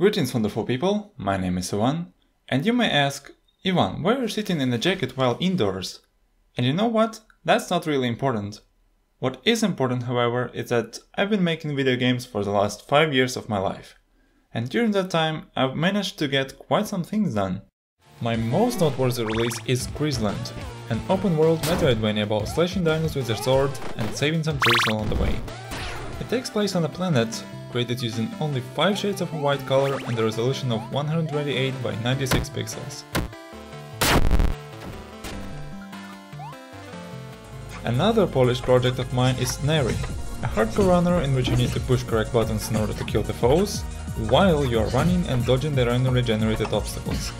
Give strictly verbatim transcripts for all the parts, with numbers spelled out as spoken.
Greetings wonderful people, my name is Ivan, and you may ask, Ivan, why are you sitting in a jacket while indoors? And you know what, that's not really important. What is important, however, is that I've been making video games for the last five years of my life, and during that time I've managed to get quite some things done. My most noteworthy release is Grizzland, an open-world metroidvania about slashing dinos with your sword and saving some trees along the way. It takes place on a planet created using only five shades of white color and a resolution of one hundred twenty-eight by ninety-six pixels. Another Polish project of mine is Nary, a hardcore runner in which you need to push correct buttons in order to kill the foes, while you are running and dodging the randomly generated obstacles.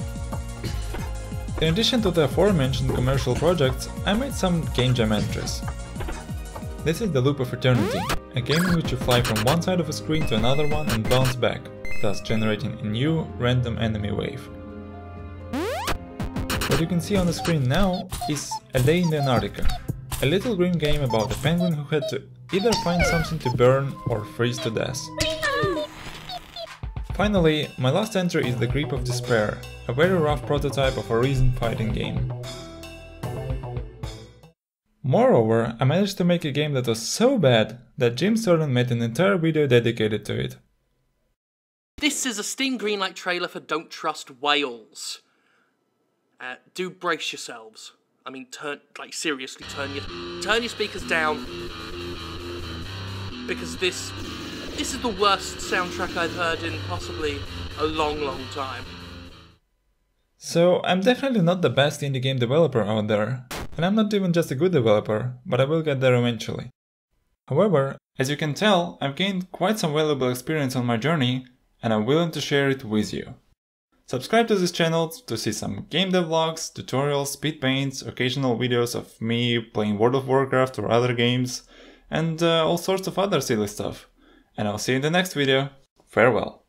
In addition to the aforementioned commercial projects, I made some game jam entries. This is the Loop of Eternity, a game in which you fly from one side of a screen to another one and bounce back, thus generating a new, random enemy wave. What you can see on the screen now is A Day in the Antarctica, a little green game about a penguin who had to either find something to burn or freeze to death. Finally, my last entry is The Grip of Despair, a very rough prototype of a recent fighting game. Moreover, I managed to make a game that was so bad that Jim Sterling made an entire video dedicated to it. This is a Steam Greenlight trailer for Don't Trust Whales. Uh, do brace yourselves. I mean, turn, like seriously, turn your, turn your speakers down, because this... This is the worst soundtrack I've heard in possibly a long, long time. So, I'm definitely not the best indie game developer out there, and I'm not even just a good developer, but I will get there eventually. However, as you can tell, I've gained quite some valuable experience on my journey, and I'm willing to share it with you. Subscribe to this channel to see some game devlogs, tutorials, speed paints, occasional videos of me playing World of Warcraft or other games, and uh, all sorts of other silly stuff. And I'll see you in the next video. Farewell.